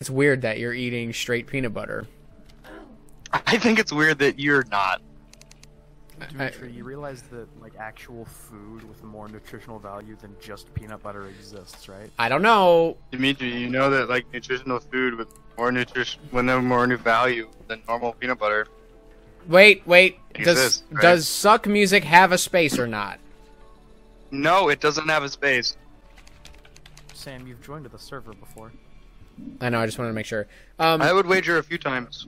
It's weird that you're eating straight peanut butter. I think it's weird that you're not. Dimitri, you realize that like actual food with more nutritional value than just peanut butter exists, right? I don't know. Dimitri, you know that like nutritional food with more nutrition, with more new value than normal peanut butter. Wait. Exists, right? Does Suck Music have a space or not? No, it doesn't have a space. Sam, you've joined the server before. I know. I just wanted to make sure. I would wager a few times.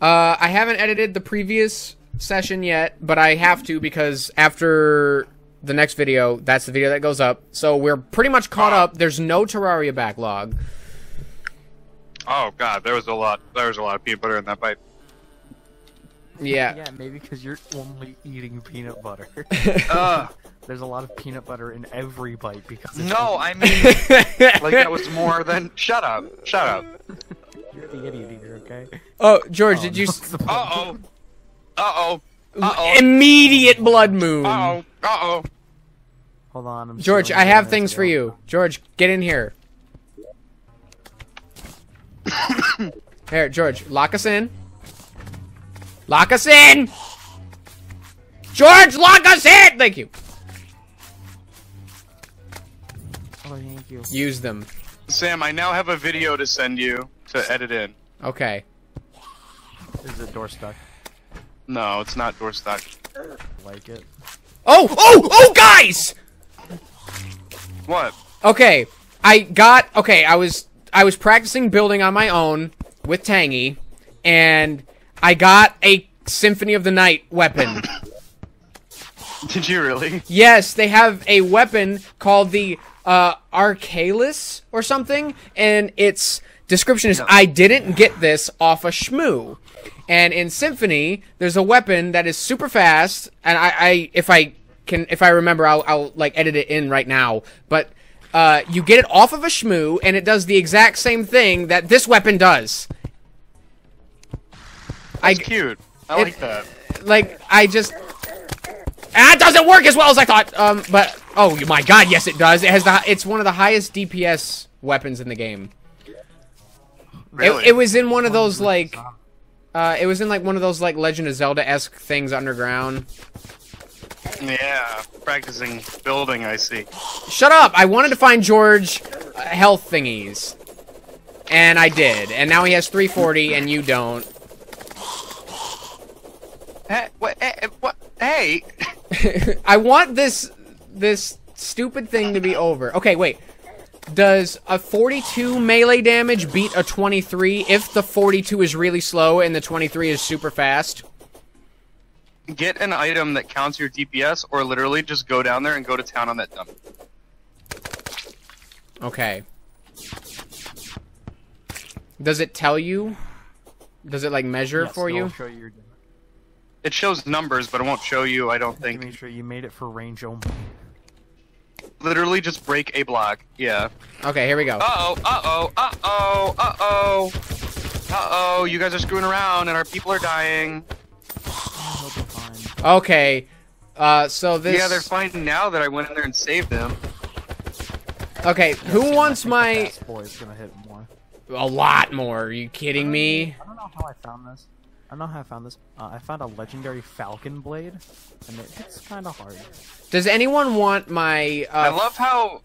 I haven't edited the previous session yet, but I have to because after the next video, that's the video that goes up. So we're pretty much caught up. There's no Terraria backlog. Oh God, there was a lot. There was a lot of peanut butter in that bite. Yeah. Yeah, maybe because you're only eating peanut butter. There's a lot of peanut butter in every bite because. No, I mean, like that was more than. Shut up! Shut up! You're the idiot eater, okay? Oh, George, did you? Uh oh! Immediate blood moon. Uh oh! Hold on, I'm George. I have things for you. George, get in here. Here, George, lock us in. Lock us in! George, lock us in! Thank you. Oh, thank you. Use them. Sam, I now have a video to send you to edit in. Okay. Is it door stuck? No, it's not door stuck. Like it. Oh, guys! What? Okay, I was practicing building on my own with Tangy, and I got a Symphony of the Night weapon. Did you really? Yes, they have a weapon called the Arcalus or something, and its description is, I didn't get this off a shmoo. And in Symphony, there's a weapon that is super fast, and if I remember, I'll like edit it in right now, but you get it off of a shmoo, and it does the exact same thing that this weapon does. That's cute. I like that. Like, I just... Ah, it doesn't work as well as I thought! But... Oh, my God, yes it does. It has the... It's one of the highest DPS weapons in the game. Really? It was in one of those, like... it was in, like, one of those, like, Legend of Zelda-esque things underground. Yeah, practicing building, I see. Shut up! I wanted to find George health thingies. And I did. And now he has 340, and you don't. Hey! I want this stupid thing to be over. Okay, wait. Does a 42 melee damage beat a 23 if the 42 is really slow and the 23 is super fast? Get an item that counts your DPS, or literally just go down there and go to town on that dump. Okay. Does it tell you? Does it, like, measure for you? Show your... It shows numbers, but it won't show you, I don't think. Dimitri, you made it for range only. Literally just break a block, yeah. Okay, here we go. Uh-oh, you guys are screwing around and our people are dying. Okay, so this... Yeah, they're fine now that I went in there and saved them. Okay, who wants my... Boy's gonna hit more. A lot more, are you kidding me? I don't know how I found this. I don't know how I found this. I found a legendary falcon blade, and it's kind of hard. Does anyone want my? I love how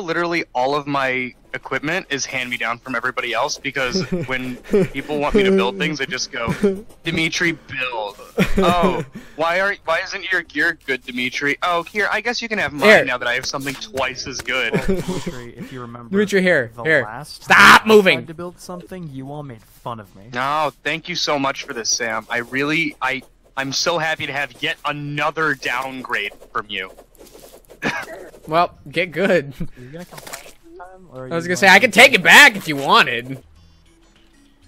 literally all of my equipment is hand-me-down from everybody else because when people want me to build things, they just go, Dimitri, build. Oh, why isn't your gear good, Dimitri? Oh, here, I guess you can have mine here. Now that I have something twice as good. Well, Dimitri, if you remember, Dimitri, here. Last Stop time moving. I tried to build something, you all made fun of me. No, thank you so much for this, Sam. I'm so happy to have yet another downgrade from you. Well, get good. You're gonna complain this time, or I was gonna say, I could take it back if you wanted. What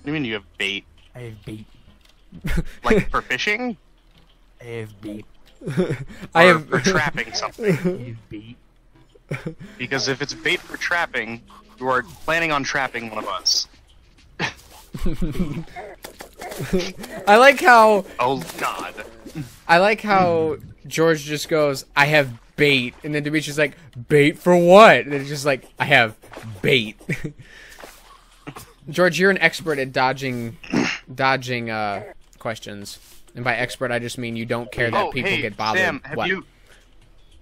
do you mean you have bait? I have bait. Like for fishing? I have bait. For trapping something. I have bait. Because if it's bait for trapping, you are planning on trapping one of us. I like how... Oh, God. I like how George just goes, I have bait, and then Dimitri's like, bait for what? And it's just like, I have bait. George, you're an expert at dodging questions. And by expert, I just mean you don't care that people get bothered.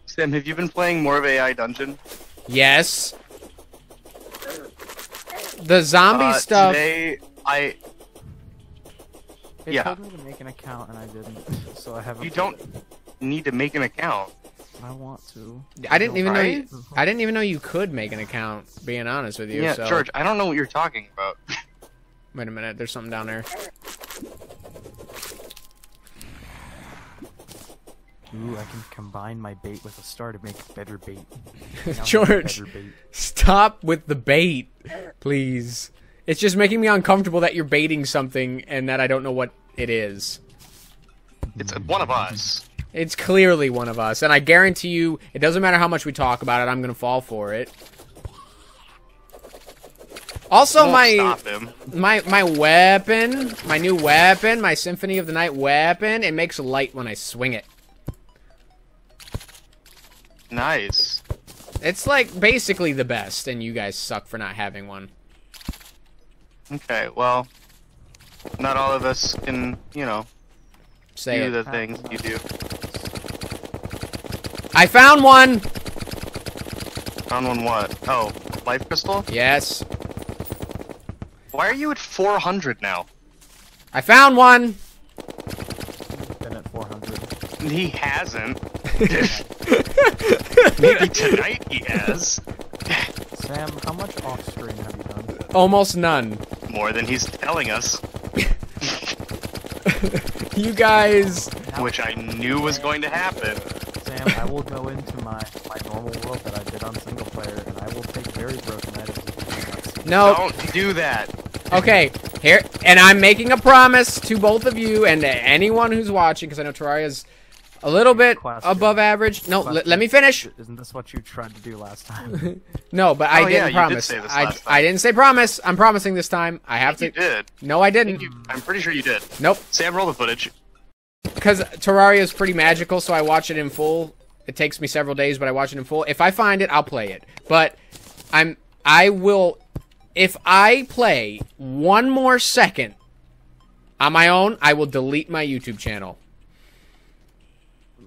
Sam, have you been playing more of AI Dungeon? Yes. The zombie stuff. Today, They told me to make an account and I didn't, so I haven't. You don't need to make an account. I want to. I didn't even know you could make an account. Being honest with you. Yeah, so. George, I don't know what you're talking about. Wait a minute, there's something down there. Ooh, I can combine my bait with a star to make better bait. George, better bait. Stop with the bait, please. It's just making me uncomfortable that you're baiting something and that I don't know what it is. It's one of us. It's clearly one of us, and I guarantee you, it doesn't matter how much we talk about it, I'm gonna fall for it. Also, my weapon, my new weapon, my Symphony of the Night weapon, it makes light when I swing it. Nice. It's like basically the best, and you guys suck for not having one. Okay, well, not all of us can, you know, do the things you do. I found one! Found one what? Oh, life crystal? Yes. Why are you at 400 now? I found one! He's been at 400. He hasn't. Maybe tonight he has. Sam, how much off-screen have you done? Almost none. More than he's telling us. You guys... Which I knew was going to happen. Sam, I will go into my normal world that I did on single player, and I will take very broken items. No. Don't do that. Okay, here, and I'm making a promise to both of you and to anyone who's watching, because I know Terraria's a little bit above average. No, let me finish. Isn't this what you tried to do last time? No, but I didn't promise. You did say this last time. I didn't say promise. I'm promising this time. I have to. You did. No, I didn't. I'm pretty sure you did. Nope. Sam, roll the footage. Because Terraria is pretty magical, so I watch it in full. It takes me several days, but I watch it in full. If I find it, I'll play it. But I will. If I play one more second on my own, I will delete my YouTube channel.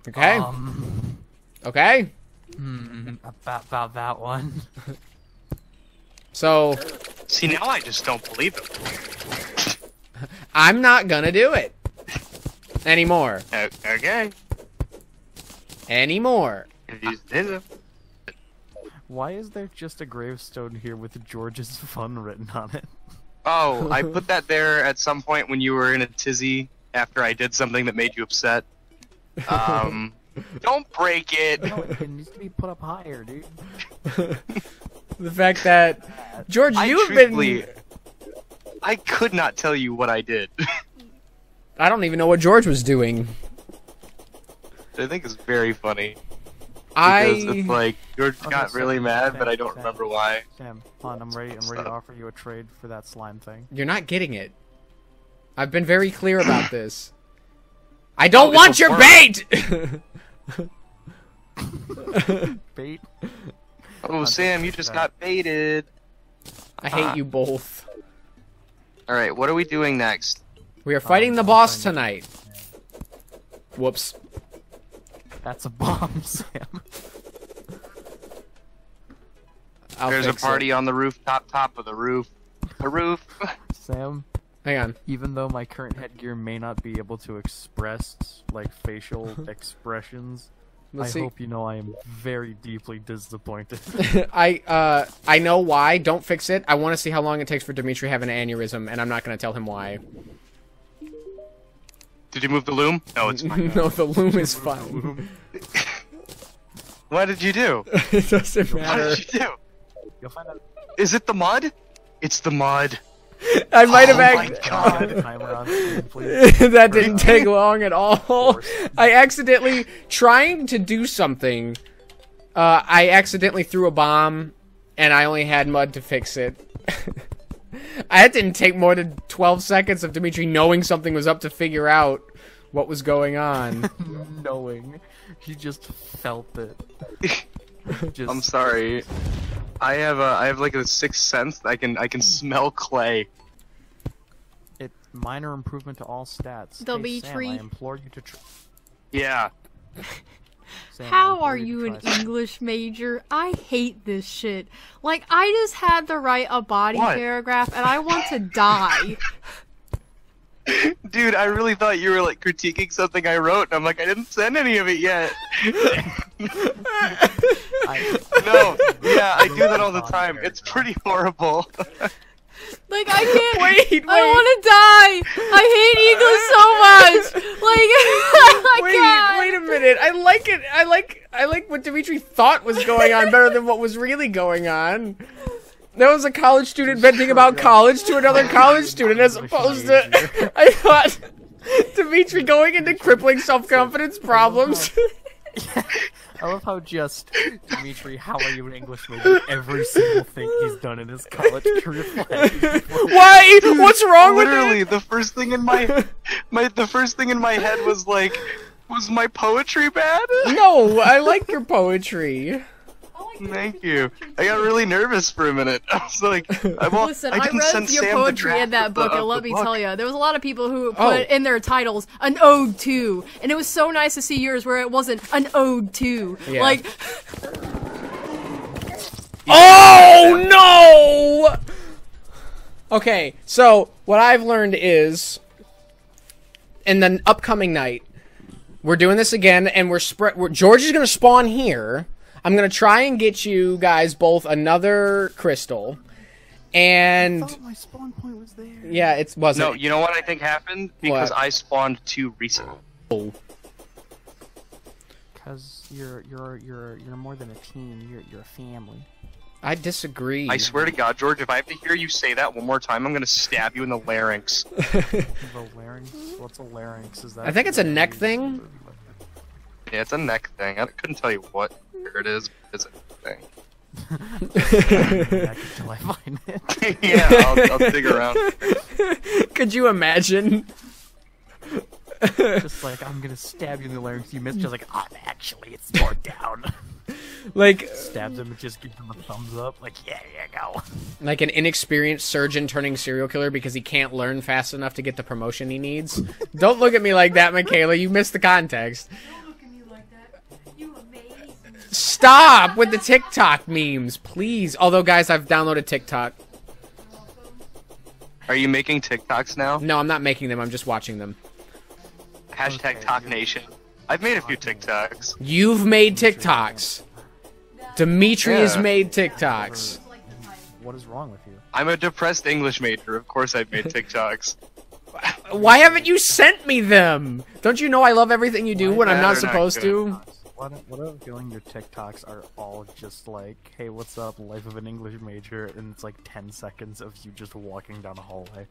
Okay. Okay. About that one. So. See, now I just don't believe it. I'm not gonna do it anymore. Okay. Anymore. Why is there just a gravestone here with George's fun written on it? Oh, I put that there at some point when you were in a tizzy after I did something that made you upset. Don't break it. No, it needs to be put up higher, dude. The fact that George, you have been. I could not tell you what I did. I don't even know what George was doing. I think it's very funny. Because it's like George got really mad, but I don't remember why. Sam, I'm ready to offer you a trade for that slime thing. You're not getting it. I've been very clear about this. I don't want your bait! Bait? Oh, Sam, you just got baited. I hate you both. Alright, what are we doing next? We are fighting the boss tonight. Whoops. That's a bomb, Sam. There's a party on the rooftop, top of the roof. The roof. Sam. Hang on. Even though my current headgear may not be able to express, like, facial expressions, I hope you know I am very deeply disappointed. I know why. Don't fix it. I want to see how long it takes for Dimitri to have an aneurysm, and I'm not going to tell him why. Did you move the loom? No, it's fine. No, the loom is fine. What did you do? It doesn't matter. What did you do? You'll find out. Is it the mud? It's the mud. I might have that didn't take long at all. I accidentally trying to do something. I accidentally threw a bomb, and I only had mud to fix it. That didn't take more than 12 seconds of Dimitri knowing something was up to figure out what was going on. Knowing, he just felt it. I'm sorry. I have like a sixth sense that I can smell clay. It minor improvement to all stats. There'll hey, be Sam, tree. I implore you to. Yeah. Sam, how are you an English major? I hate this shit. Like, I just had to write a body paragraph and I want to die. Dude, I really thought you were like critiquing something I wrote, and I'm like, I didn't send any of it yet. No, yeah, I do that all the time. It's pretty horrible. Like, I can't. Wait. I want to die. I hate English so much. Like, wait a minute. I like it. I like what Dimitri thought was going on better than what was really going on. That was a college student venting about college to another college student, as opposed to I thought Dimitri going into crippling self-confidence problems. Yeah. I love how just Dimitri, how are you an English major? Every single thing he's done in his college career. Why? What's wrong with it? Literally, the first thing in my head was like, was my poetry bad? No, I like your poetry. Thank you. I got really nervous for a minute. I was like, listen, I read your poetry in that book, and let me tell you, there was a lot of people who put in their titles an ode to, and it was so nice to see yours where it wasn't an ode to. Yeah. Like, oh no! Okay, so what I've learned is, in the upcoming night, we're doing this again, and George is gonna spawn here. I'm gonna try and get you guys both another crystal, and I thought my spawn point was there. Yeah, it wasn't. No, you know what I think happened? Because I spawned too recently. Because you're more than a team. You're a family. I disagree. I swear to God, George, if I have to hear you say that one more time, I'm gonna stab you in the larynx. The larynx? What's a larynx? Is that? I think it's a neck thing. Yeah, it's a neck thing. I couldn't tell you what. Here it is. It's a thing. Until I find it. Yeah, I'll dig around. Could you imagine? Just like, I'm gonna stab you in the larynx. You missed. Just like, oh, actually, it's more down. Like, stabs him and just gives him a thumbs up. Like, yeah, yeah, go. Like an inexperienced surgeon turning serial killer because he can't learn fast enough to get the promotion he needs. Don't look at me like that, Mickaela. You missed the context. Stop with the TikTok memes, please. Although, guys, I've downloaded TikTok. Are you making TikToks now? No, I'm not making them. I'm just watching them. Hashtag Talk Nation. I've made a few TikToks. You've made TikToks. Dimitri has made TikToks. What is wrong with you? I'm a depressed English major. Of course I've made TikToks. Why haven't you sent me them? Don't you know I love everything you do when I'm not supposed to? What I'm feeling, your TikToks are all just like, hey, what's up, life of an English major, and it's like 10 seconds of you just walking down a hallway.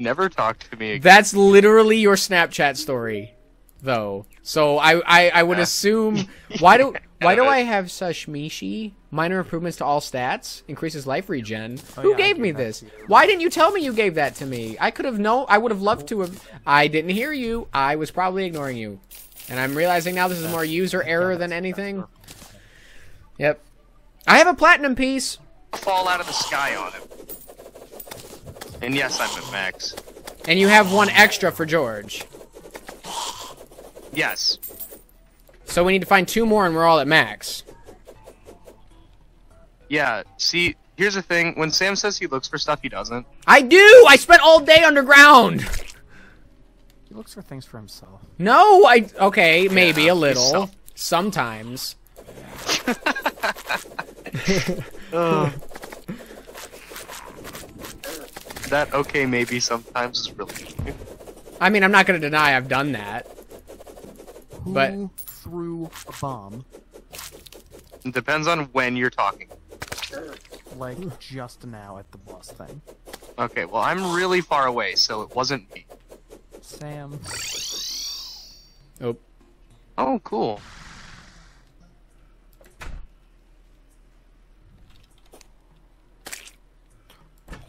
Never talk to me again. That's literally your Snapchat story, though. So I would assume, why do I have Sashmishi? Minor improvements to all stats, increases life regen. Oh, who gave me this? Why didn't you tell me you gave that to me? I could have known, I would have loved to have, I didn't hear you, I was probably ignoring you. And I'm realizing now this is more user error than anything. Yep. I have a platinum piece. Fall out of the sky on him. And yes, I'm at max. And you have one extra for George. Yes. So we need to find two more and we're all at max. Yeah, see, here's the thing. When Sam says he looks for stuff, he doesn't. I do! I spent all day underground! He looks for things for himself. No, okay, maybe a little. Sometimes. That okay, maybe sometimes is really. I mean, I'm not gonna deny I've done that. But who threw a bomb? It depends on when you're talking. Like just now at the boss thing. Okay, well I'm really far away, so it wasn't me. Sam. Oh. Oh, cool.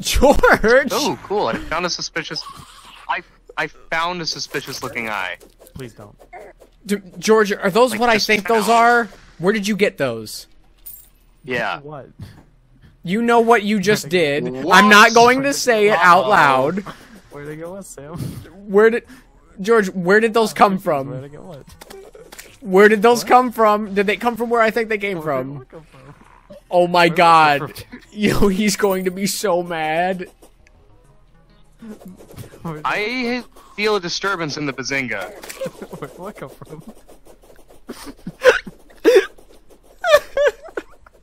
George. Oh, cool. I found a suspicious. I found a suspicious looking eye. Please don't. George, are those like what I think those are? Where did you get those? Yeah. What? You know what you just did. I'm not going to say it out loud. Where'd it go, Sam? Where did... George, where did those come from? Where'd it go, what? Where did those come from? Did they come from where I think they came from? Oh my god. Yo, he's going to be so mad. I feel a disturbance in the bazinga. Where did it come from?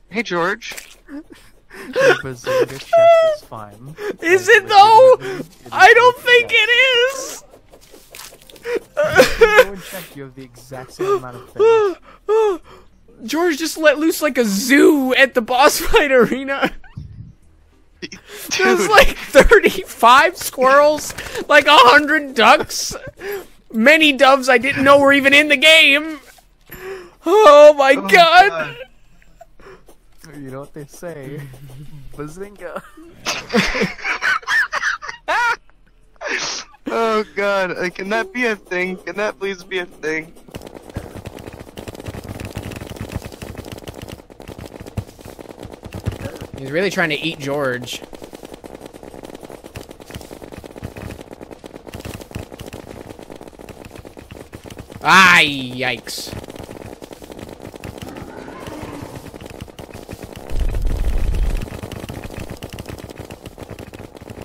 Hey, George. The bazinga chest is fine. Is it though? I don't think it is. Go and check. You have the exact same amount of things. George just let loose like a zoo at the boss fight arena. Dude. There's like 35 squirrels, like 100 ducks, many doves I didn't know were even in the game. Oh my god. You know what they say? Bazinga. Oh god, can that be a thing? Can that please be a thing? He's really trying to eat George. Ah, yikes.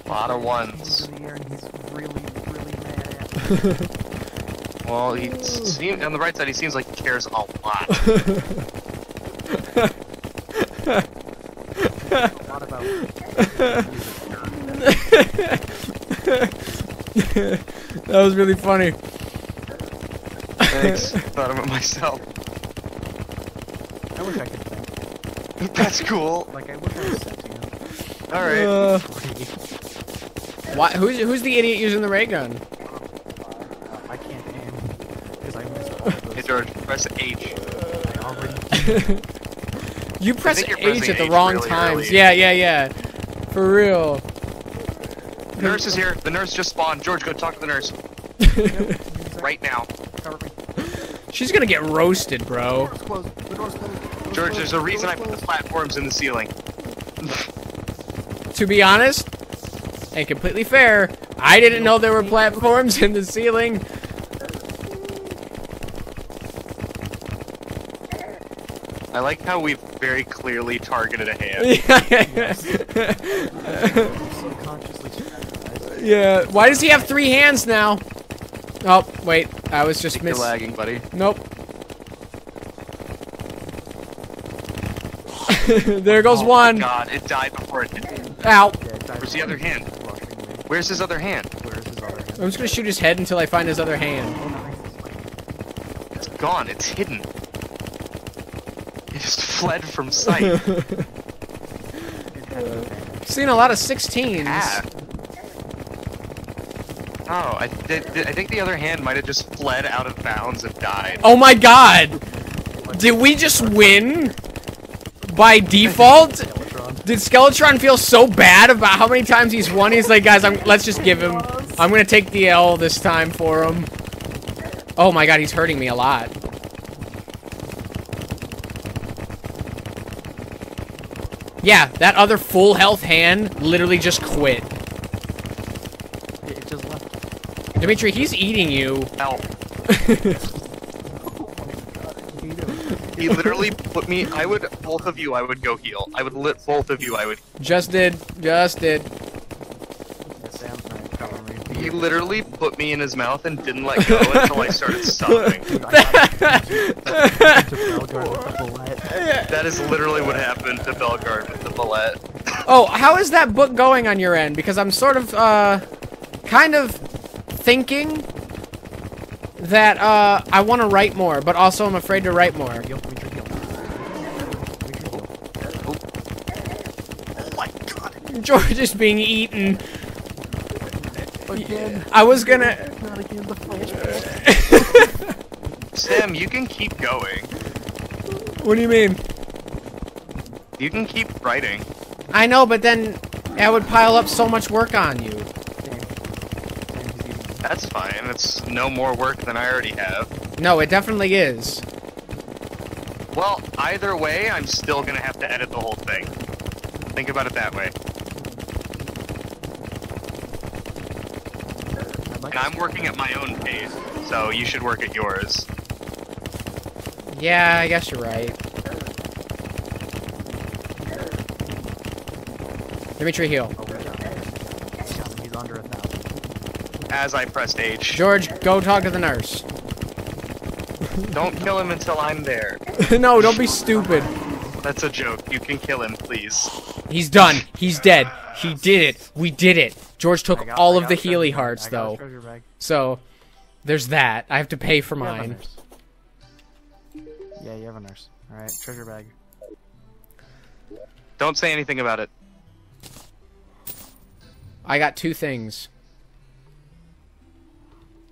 Lot of ones. Well, he seems, on the right side, he seems like he cares a lot. That was really funny. Thanks. Thought of it myself. I wish I could think. That's cool. Like I wish I was set to you. All right. Why, who's the idiot using the ray gun? I can't aim because I missed all of those. Hey George, press H. I already. You press H at the wrong times. Early. Yeah. For real. The nurse is here. The nurse just spawned. George, go talk to the nurse. Right now. She's gonna get roasted, bro. The door's closed. George, there's a reason I put the platforms in the ceiling. To be honest. And completely fair, I didn't know there were platforms in the ceiling. I like how we've very clearly targeted a hand. Yeah, why does he have 3 hands now? Oh, wait, I was just missing. You're lagging, buddy. Nope. There goes one. Oh god, it died before it did. Ow. Where's the other hand? Where's his other hand? I'm just gonna shoot his head until I find his other hand. It's gone. It's hidden. It just fled from sight. Seen a lot of 16s. Ah. Oh, I think the other hand might have just fled out of bounds and died. Oh my god! Did we just win? By default? Did Skeletron feel so bad about how many times he's won? He's like, guys, let's just give him. I'm gonna take the L this time for him. Oh my god, he's hurting me a lot. Yeah, that other full health hand literally just quit. It just left. Dimitri, he's eating you. Ow. He literally put me. Both of you, I would go heal. I would lit both of you. I would. Just did. He literally put me in his mouth and didn't let go until I started stopping. That is literally what happened to Belgarth with the bullet. Oh, how is that book going on your end? Because I'm sort of, kind of thinking that I want to write more, but also I'm afraid to write more. Oh my god. George is being eaten. Again. I was gonna... Not again, the flashback. Sam, you can keep going. What do you mean? You can keep writing. I know, but then I would pile up so much work on you. That's fine. It's no more work than I already have. No, it definitely is. Well, either way, I'm still gonna have to edit the whole thing. Think about it that way. And I'm working at my own pace, so you should work at yours. Yeah, I guess you're right. Dimitri, heal. He's under 1,000. As I pressed H. George, go talk to the nurse. Don't kill him until I'm there. No, don't be stupid. That's a joke. You can kill him, please. He's done. He's dead. He did it. We did it. George took all of the Healy hearts, though. So, there's that. I have to pay for mine. Yeah, you have a nurse. Alright, treasure bag. Don't say anything about it. I got two things.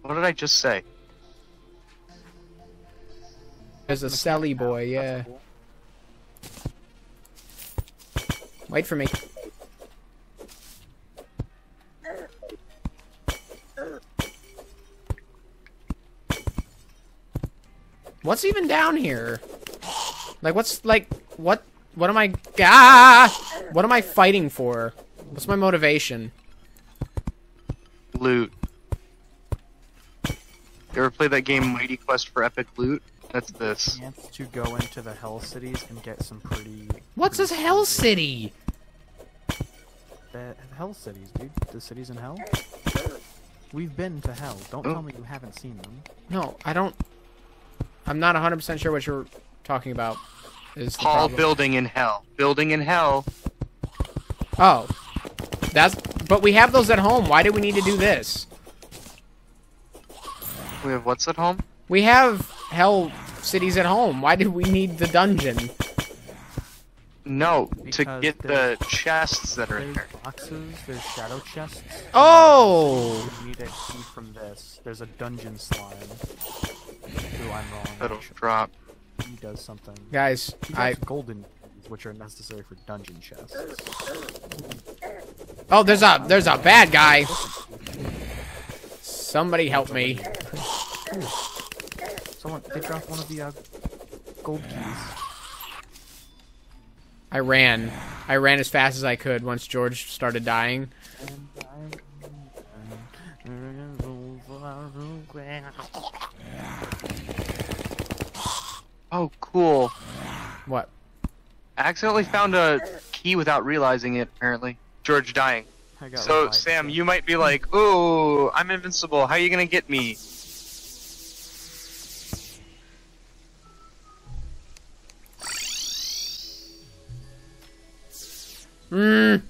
What did I just say? There's a Selly boy, yeah. Wait for me. What's even down here? Like, what's, like, what am I, what am I fighting for? What's my motivation? Loot. You ever play that game, Mighty Quest for Epic Loot? That's this. Chance to go into the Hell Cities and get some pretty... What's this Hell City? The Hell Cities, dude. The cities in Hell? We've been to Hell. Don't tell me you haven't seen them. No, I don't... I'm not 100% sure what you're talking about. Is the Hall building in Hell. Building in Hell. Oh. That's... But we have those at home. Why do we need to do this? We have what's at home? We have... Hell Cities at home. Why did we need the dungeon? No, because to get the chests that are in there. Boxes, there's shadow chests. Oh! You need a key from this. There's a dungeon slime. Ooh, I'm wrong. That'll drop. He does something. Guys, I golden, which are necessary for dungeon chests. Oh, there's a bad guy. Somebody help me. Someone, they dropped one of the gold keys. I ran as fast as I could once George started dying. Oh, cool. What? I accidentally found a key without realizing it, apparently. George dying. So, Sam, you might be like, ooh, I'm invincible. How are you gonna get me? Mm.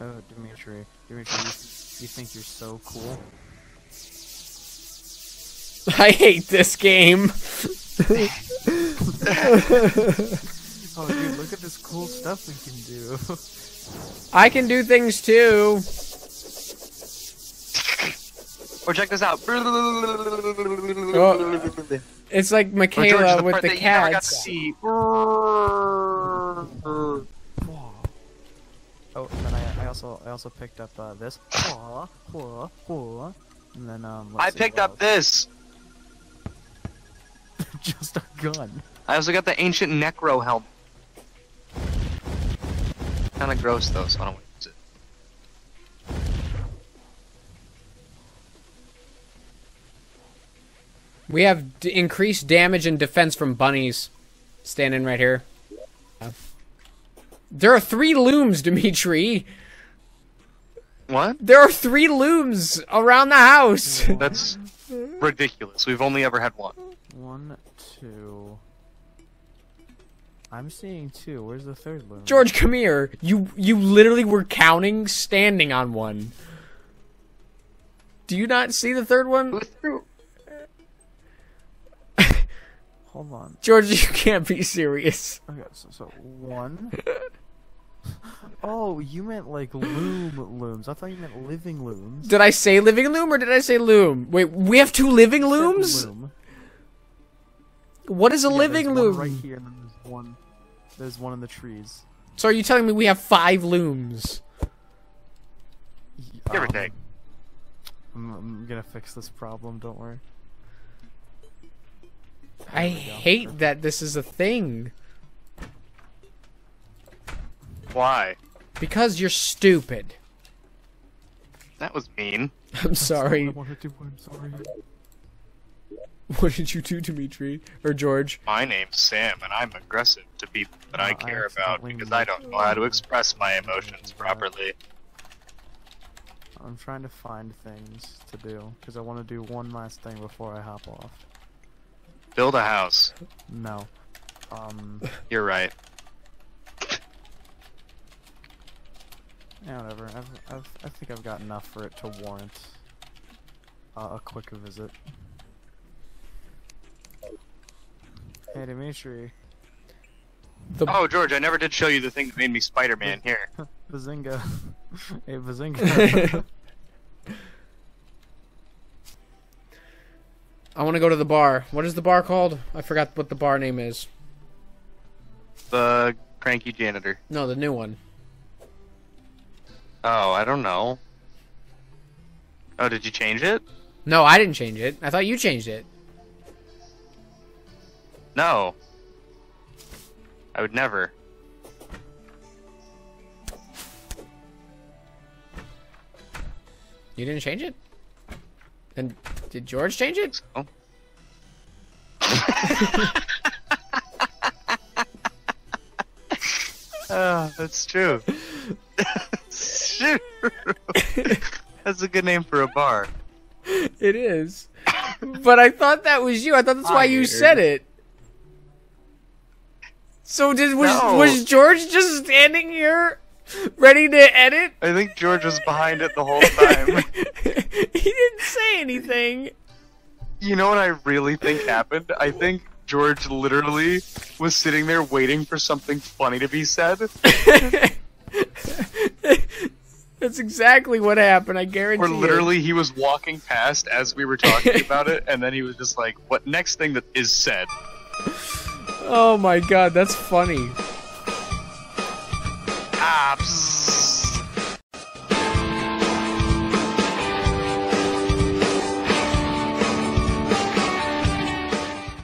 Oh, Dimitri, you think you're so cool? I hate this game. Oh, dude, look at this cool stuff we can do. I can do things too. Or check this out. Oh, it's like Mickaela with the cats. Oh, and then I also picked up this. And then I picked up this. Just a gun. I also got the ancient necro helm. Kind of gross though, so I don't want to use it. We have increased damage and defense from bunnies. Standing right here. There are 3 looms, Dimitri. What? There are 3 looms around the house. That's ridiculous. We've only ever had one. 1, 2. I'm seeing 2. Where's the 3rd loom? George, come here. You literally were counting standing on one. Do you not see the 3rd one? Who threw? Hold on. George, you can't be serious. Okay, so 1. Oh, you meant like looms. I thought you meant living looms. Did I say living loom or did I say loom? Wait, we have 2 living looms? Loom. What is a living loom? One right here, and then there's one in the trees. So are you telling me we have 5 looms? Give or take. I'm gonna fix this problem, don't worry. I hate that this is a thing. Why? Because you're stupid. That was mean. I'm sorry. That's not what I wanted to do. I'm sorry. What did you do, Dimitri? Or George? My name's Sam, and I'm aggressive to people that I care about because I don't know how to express my emotions properly. I'm trying to find things to do, because I want to do one last thing before I hop off. Build a house. No. You're right. Yeah, whatever. I think I've got enough for it to warrant a quick visit. Hey, Dimitri. Oh, George, I never did show you the thing that made me Spider-Man. Here. Bazinga. Hey, Bazinga. I want to go to the bar. What is the bar called? I forgot what the bar name is. The Cranky Janitor. No, the new one. Oh, I don't know. Oh, did you change it? No, I didn't change it. I thought you changed it. No. I would never. You didn't change it? And did George change it? Oh. That's true. That's true. That's a good name for a bar. It is. But I thought that was you. I thought that's why you said it. So was George just standing here ready to edit? I think George was behind it the whole time. He didn't say anything. You know what I really think happened? I think George literally was sitting there waiting for something funny to be said. That's exactly what happened, I guarantee you. Or literally he was walking past as we were talking about it, and then he was just like, what next thing that is said? Oh my god, that's funny. Ah, psst.